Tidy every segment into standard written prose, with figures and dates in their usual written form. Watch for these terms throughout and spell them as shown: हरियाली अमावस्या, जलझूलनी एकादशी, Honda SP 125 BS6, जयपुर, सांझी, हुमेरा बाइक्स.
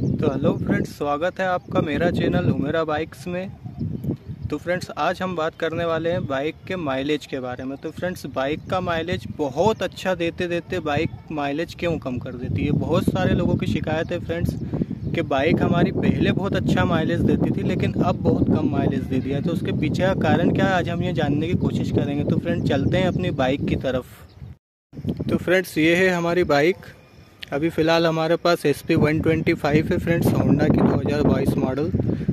तो hello friends, स्वागत है आपका मेरा चैनल हुमेरा बाइक्स में। तो फ्रेंड्स, आज हम बात करने वाले हैं बाइक के माइलेज के बारे में। तो फ्रेंड्स, बाइक का माइलेज बहुत अच्छा देते देते बाइक माइलेज क्यों कम कर देती है। बहुत सारे लोगों की शिकायत है फ्रेंड्स कि बाइक हमारी पहले बहुत अच्छा माइलेज देती थी लेकिन अब बहुत कम माइलेज दे दिया है। तो उसके पीछे का कारण क्या है, आज हम ये जानने की कोशिश करेंगे। तो फ्रेंड्स, चलते हैं अपनी बाइक की तरफ। तो फ्रेंड्स, ये है हमारी बाइक। अभी फ़िलहाल हमारे पास SP 125 है फ्रेंड्स, होंडा की 2022 मॉडल।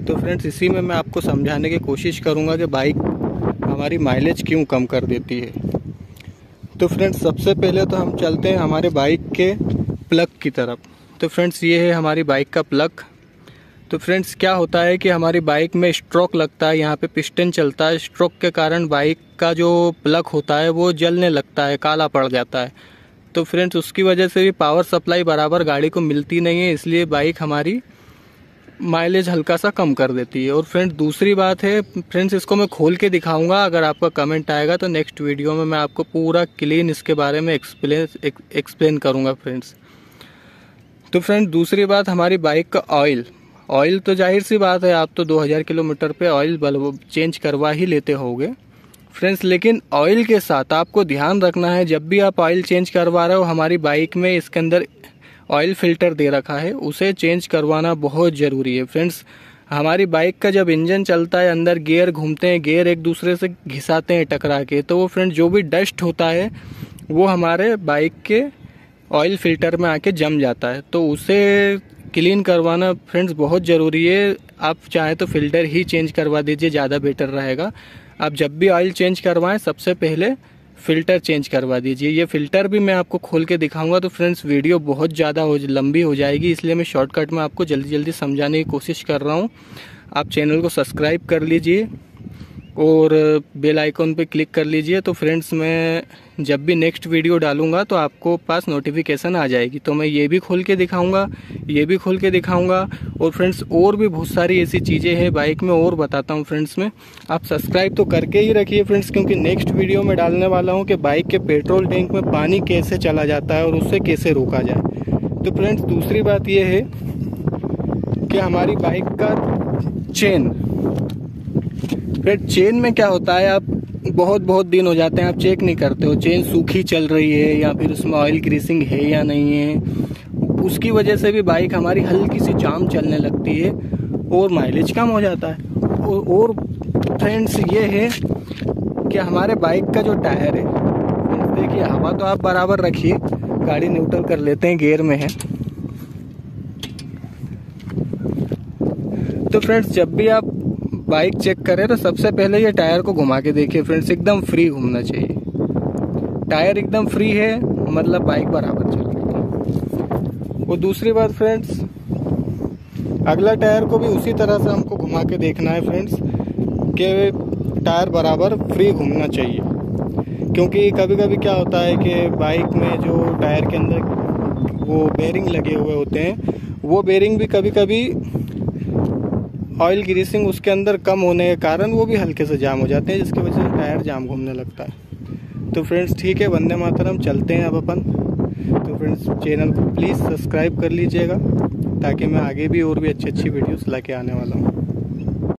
तो फ्रेंड्स, इसी में मैं आपको समझाने की कोशिश करूंगा कि बाइक हमारी माइलेज क्यों कम कर देती है। तो फ्रेंड्स, सबसे पहले तो हम चलते हैं हमारे बाइक के प्लग की तरफ। तो फ्रेंड्स, ये है हमारी बाइक का प्लग। तो फ्रेंड्स, क्या होता है कि हमारी बाइक में स्ट्रोक लगता है, यहाँ पे पिस्टन चलता है। स्ट्रोक के कारण बाइक का जो प्लग होता है वो जलने लगता है, काला पड़ जाता है। तो फ्रेंड्स, उसकी वजह से भी पावर सप्लाई बराबर गाड़ी को मिलती नहीं है, इसलिए बाइक हमारी माइलेज हल्का सा कम कर देती है। और फ्रेंड्स, दूसरी बात है फ्रेंड्स, इसको मैं खोल के दिखाऊंगा। अगर आपका कमेंट आएगा तो नेक्स्ट वीडियो में मैं आपको पूरा क्लीन इसके बारे में एक्सप्लेन करूँगा फ्रेंड्स। तो फ्रेंड्स, दूसरी बात हमारी बाइक का ऑयल। तो जाहिर सी बात है, आप तो 2000 किलोमीटर पर ऑयल बल्ब चेंज करवा ही लेते होगे फ्रेंड्स, लेकिन ऑयल के साथ आपको ध्यान रखना है, जब भी आप ऑयल चेंज करवा रहे हो, हमारी बाइक में इसके अंदर ऑयल फिल्टर दे रखा है, उसे चेंज करवाना बहुत ज़रूरी है फ्रेंड्स। हमारी बाइक का जब इंजन चलता है, अंदर गियर घूमते हैं, गियर एक दूसरे से घिसाते हैं टकरा के, तो वो फ्रेंड्स जो भी डस्ट होता है वो हमारे बाइक के ऑयल फिल्टर में आके जम जाता है, तो उसे क्लीन करवाना फ्रेंड्स बहुत ज़रूरी है। आप चाहे तो फिल्टर ही चेंज करवा दीजिए, ज़्यादा बेटर रहेगा। आप जब भी ऑयल चेंज करवाएं, सबसे पहले फ़िल्टर चेंज करवा दीजिए। ये फ़िल्टर भी मैं आपको खोल के दिखाऊंगा। तो फ्रेंड्स, वीडियो बहुत ज़्यादा लंबी हो जाएगी, इसलिए मैं शॉर्टकट में आपको जल्दी जल्दी समझाने की कोशिश कर रहा हूँ। आप चैनल को सब्सक्राइब कर लीजिए और बेल आइकॉन पे क्लिक कर लीजिए। तो फ्रेंड्स, मैं जब भी नेक्स्ट वीडियो डालूंगा तो आपको पास नोटिफिकेशन आ जाएगी। तो मैं ये भी खोल के दिखाऊंगा, ये भी खोल के दिखाऊंगा। और फ्रेंड्स, और भी बहुत सारी ऐसी चीज़ें हैं बाइक में, और बताता हूँ फ्रेंड्स मैं। आप सब्सक्राइब तो करके ही रखिए फ्रेंड्स, क्योंकि नेक्स्ट वीडियो में डालने वाला हूँ कि बाइक के पेट्रोल टैंक में पानी कैसे चला जाता है और उससे कैसे रोका जाए। तो फ्रेंड्स, दूसरी बात यह है कि हमारी बाइक का चेन, फिर चेन में क्या होता है, आप बहुत दिन हो जाते हैं, आप चेक नहीं करते हो चेन सूखी चल रही है या फिर उसमें ऑयल ग्रीसिंग है या नहीं है। उसकी वजह से भी बाइक हमारी हल्की सी जाम चलने लगती है और माइलेज कम हो जाता है। और फ्रेंड्स, ये है कि हमारे बाइक का जो टायर है, देखिए हवा तो आप बराबर रखिए, गाड़ी न्यूट्रल कर लेते हैं, गियर में है। तो फ्रेंड्स, जब भी आप बाइक चेक करें तो सबसे पहले ये टायर को घुमा के देखिए फ्रेंड्स, एकदम फ्री घूमना चाहिए। टायर एकदम फ्री है मतलब बाइक बराबर चल रही है। और दूसरी बात फ्रेंड्स, अगला टायर को भी उसी तरह से हमको घुमा के देखना है फ्रेंड्स कि टायर बराबर फ्री घूमना चाहिए, क्योंकि कभी कभी क्या होता है कि बाइक में जो टायर के अंदर वो बेरिंग लगे हुए होते हैं, वो बेरिंग भी कभी कभी ऑयल ग्रीसिंग उसके अंदर कम होने के कारण वो भी हल्के से जाम हो जाते हैं, जिसकी वजह से टायर जाम घूमने लगता है। तो फ्रेंड्स, ठीक है, वंदे मातरम, चलते हैं अब अपन। तो फ्रेंड्स, चैनल को प्लीज़ सब्सक्राइब कर लीजिएगा ताकि मैं आगे भी और भी अच्छी वीडियोस लाके आने वाला हूँ।